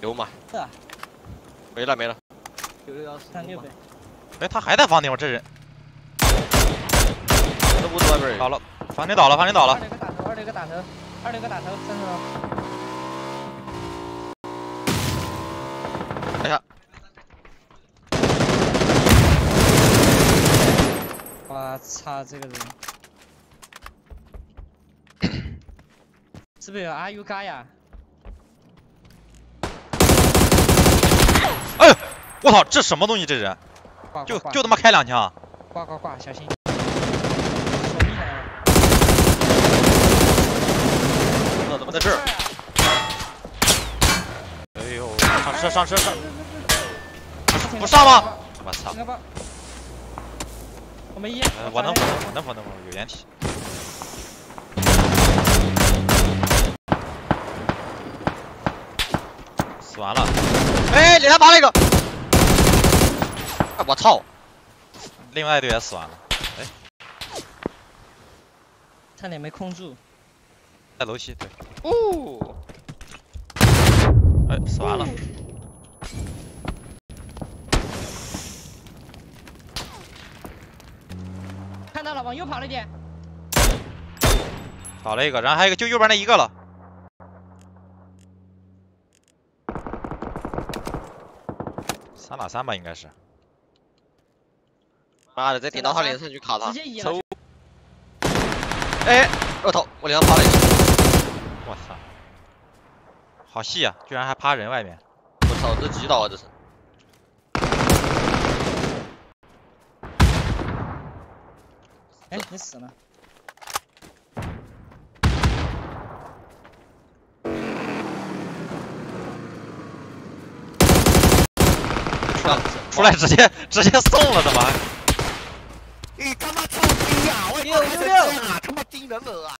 流马。没了没了。96136呗。哎，他还在房顶，我这人。这屋子外边倒了，房顶倒了，房顶倒了。二零个打头，30刀。 等一下！我操，这个人是不是有 RU 嘎呀？哎呦，我操，这什么东西？这人就他妈开2枪！挂，小心！怎么在这儿？ 上车！不上吗？我操！我没烟。我能，有掩体。死完了！哎，脸上打了一个！哎，我操！另外一队也死完了。哎，差点没控住。在楼梯对。哦。哎，死完了。 看到了，往右跑了一点，倒了一个，然后还有一个，就右边那一个了。3打3吧，应该是。妈的，在顶到他脸上去卡他。直接移了。哎，我操，我脸上趴了一下。我操，好细啊，居然还趴人外面。 操，这几刀啊！这是。哎，你死了。出来，直接送了，怎么？你他妈臭逼啊！我六六六！他妈盯人了啊！